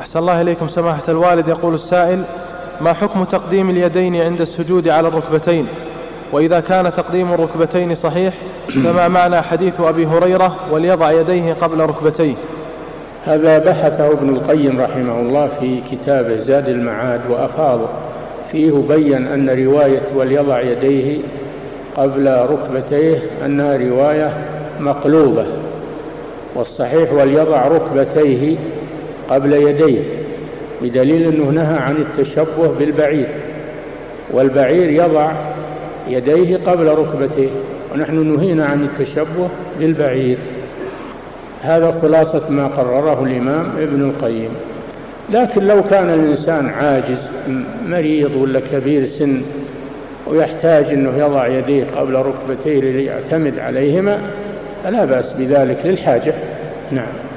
أحسن الله إليكم سماحة الوالد. يقول السائل: ما حكم تقديم اليدين عند السجود على الركبتين؟ وإذا كان تقديم الركبتين صحيح فما معنى حديث أبي هريرة: وليضع يديه قبل ركبتيه؟ هذا بحثه ابن القيم رحمه الله في كتابه زاد المعاد وأفاض فيه، بيّن أن رواية وليضع يديه قبل ركبتيه أنها رواية مقلوبة، والصحيح وليضع ركبتيه قبل يديه، بدليل أنه نهى عن التشبه بالبعير، والبعير يضع يديه قبل ركبتيه، ونحن نهينا عن التشبه بالبعير. هذا خلاصة ما قرره الإمام ابن القيم. لكن لو كان الإنسان عاجز مريض ولا كبير سن ويحتاج أنه يضع يديه قبل ركبتيه ليعتمد عليهما، فلا بأس بذلك للحاجة. نعم.